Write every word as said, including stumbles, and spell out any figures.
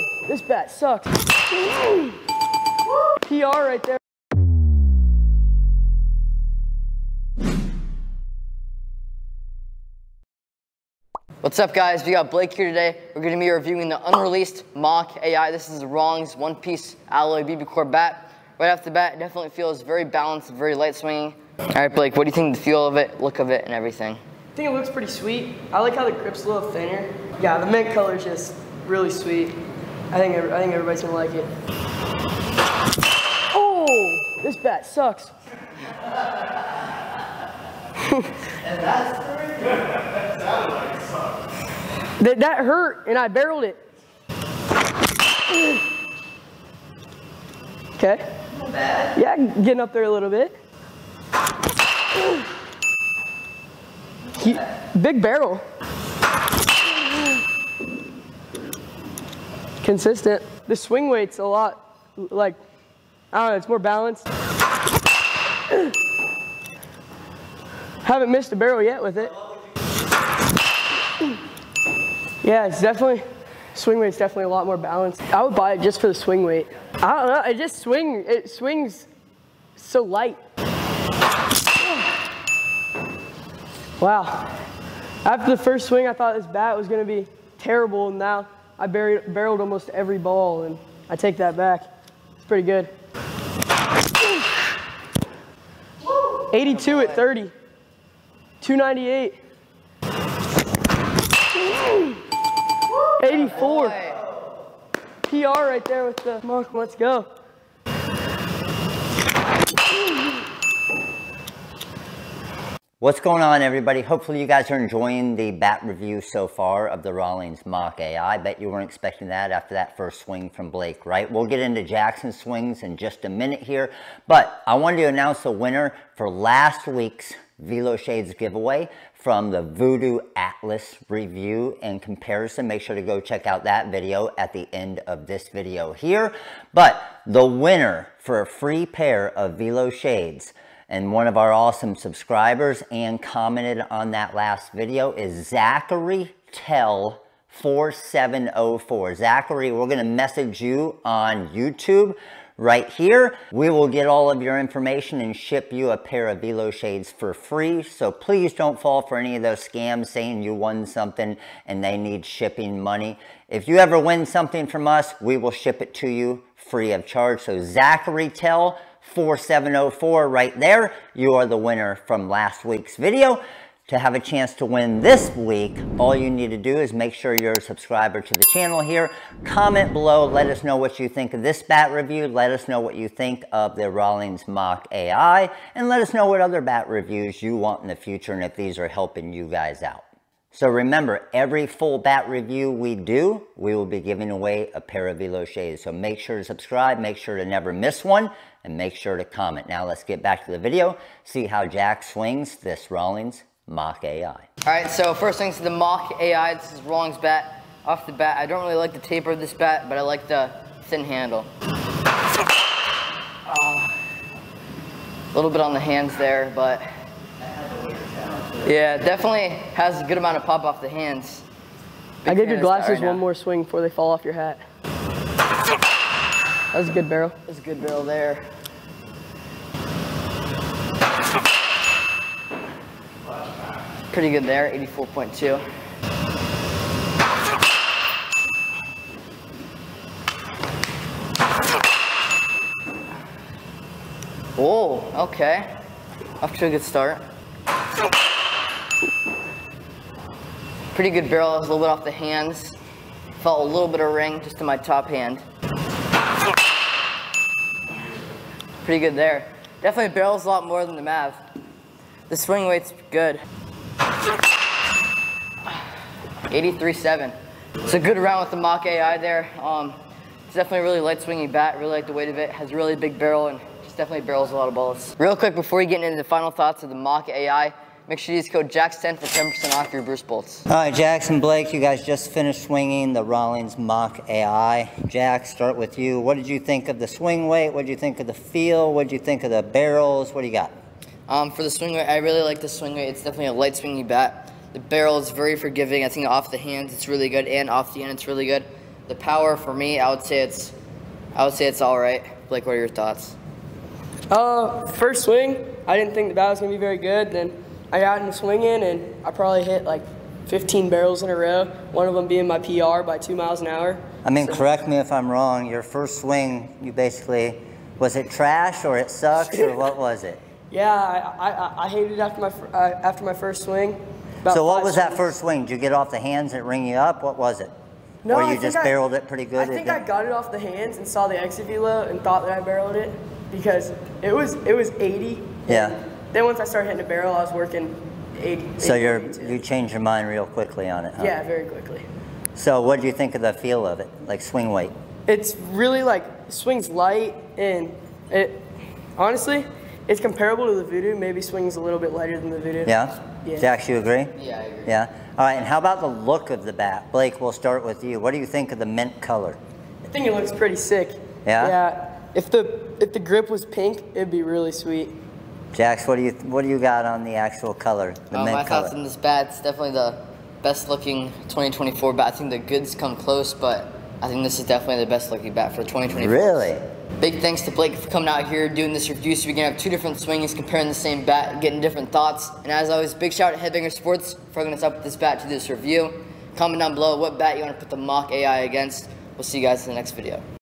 Oh, this bat sucks. P R right there. What's up, guys? We got Blake here today. We're going to be reviewing the unreleased Mach A I. This is the Rawlings one-piece alloy B B core bat. Right off the bat, it definitely feels very balanced, very light swinging. All right, Blake, what do you think of the feel of it, look of it, and everything? I think it looks pretty sweet. I like how the grip's a little thinner. Yeah, the mint color is just really sweet. I think I think everybody's gonna like it. Oh, this bat sucks. And that's that like sucks. That that hurt, and I barreled it. Okay. Not bad. Yeah, getting up there a little bit. He, big barrel. Consistent. The swing weight's a lot, like, I don't know, it's more balanced. Haven't missed a barrel yet with it. Yeah, it's definitely, swing weight's definitely a lot more balanced. I would buy it just for the swing weight. I don't know, it just swing, it swings so light. Wow. After the first swing, I thought this bat was gonna be terrible, and now I buried, barreled almost every ball, and I take that back. It's pretty good. eighty-two at thirty. two ninety-eight. eighty-four. P R right there with the Mach. Let's go. What's going on, everybody? Hopefully you guys are enjoying the bat review so far of the Rawlings Mach A I. I bet you weren't expecting that after that first swing from Blake, right? We'll get into Jackson's swings in just a minute here, but I wanted to announce the winner for last week's Velo Shades giveaway from the Voodoo Atlas review and comparison. Make sure to go check out that video at the end of this video here. But the winner for a free pair of Velo Shades and one of our awesome subscribers and commented on that last video is Zachary Tell four seven zero four. Zachary, we're gonna message you on YouTube right here. We will get all of your information and ship you a pair of Velo Shades for free. So please don't fall for any of those scams saying you won something and they need shipping money. If you ever win something from us, we will ship it to you free of charge. So Zachary Tell four seven zero four right there, you are the winner from last week's video. To have a chance to win this week, all you need to do is make sure you're a subscriber to the channel here. Comment below, let us know what you think of this bat review. Let us know what you think of the Rawlings Mach A I. And let us know what other bat reviews you want in the future and if these are helping you guys out. So remember, every full bat review we do, we will be giving away a pair of Velo Shades. So make sure to subscribe, make sure to never miss one, and make sure to comment. Now let's get back to the video, see how Jack swings this Rawlings Mach A I. All right, so first things to the Mach A I. This is Rawlings bat. Off the bat, I don't really like the taper of this bat, but I like the thin handle. Uh, a little bit on the hands there, but yeah, definitely has a good amount of pop off the hands. Big I give your glasses right one more swing before they fall off your hat. That was a good barrel. That was a good barrel there. Pretty good there, eighty-four point two. Oh, okay. Off to a good start. Pretty good barrel, I was a little bit off the hands. Felt a little bit of ring just in my top hand. Pretty good there. Definitely barrels a lot more than the Mav. The swing weight's good. eighty-three point seven. It's a good round with the Mach A I there. Um, it's definitely a really light swinging bat. Really like the weight of it. Has a really big barrel and just definitely barrels a lot of balls. Real quick, before you get into the final thoughts of the Mach A I, make sure you use code Jax ten for ten percent off your Bruce Bolts. All right, Jax and Blake, you guys just finished swinging the Rawlings Mach A I. Jax, start with you. What did you think of the swing weight? What did you think of the feel? What did you think of the barrels? What do you got? Um, for the swing weight, I really like the swing weight. It's definitely a light swinging bat. The barrel is very forgiving. I think off the hands, it's really good, and off the end, it's really good. The power for me, I would say it's, I would say it's all right. Blake, what are your thoughts? Uh, first swing, I didn't think the bat was gonna be very good. Then I got in swinging, and I probably hit like fifteen barrels in a row. One of them being my P R by two miles an hour. I mean, so, correct me if I'm wrong. Your first swing, you basically, was it trash or it sucked or what was it? Yeah, I, I, I hated it after my uh, after my first swing. So what was that first swing? Did you get off the hands and ring you up? What was it? No, or you just barreled it pretty good? I think I got it off the hands and saw the exit velo and thought that I barreled it because it was it was eighty. Yeah. Then once I started hitting a barrel, I was working eighty. So you're you changed your mind real quickly on it, huh? Yeah, very quickly. So what do you think of the feel of it, like swing weight? It's really like swings light, and it honestly, it's comparable to the Voodoo. Maybe swings a little bit lighter than the Voodoo. Yeah? Yeah. Jax, you agree? Yeah, I agree. Yeah. All right, and how about the look of the bat? Blake, we'll start with you. What do you think of the mint color? I think it looks pretty sick. Yeah? Yeah. If the if the grip was pink, it'd be really sweet. Jax, what do you what do you got on the actual color, the um, mint my color? My thoughts on this bat, it's definitely the best looking twenty twenty-four bat. I think the goods come close, but I think this is definitely the best looking bat for twenty twenty-four. Really? Big thanks to Blake for coming out here, doing this review so we can have two different swings, comparing the same bat, getting different thoughts. And as always, big shout out to Headbanger Sports for hooking us up with this bat to do this review. Comment down below what bat you want to put the Mach A I against. We'll see you guys in the next video.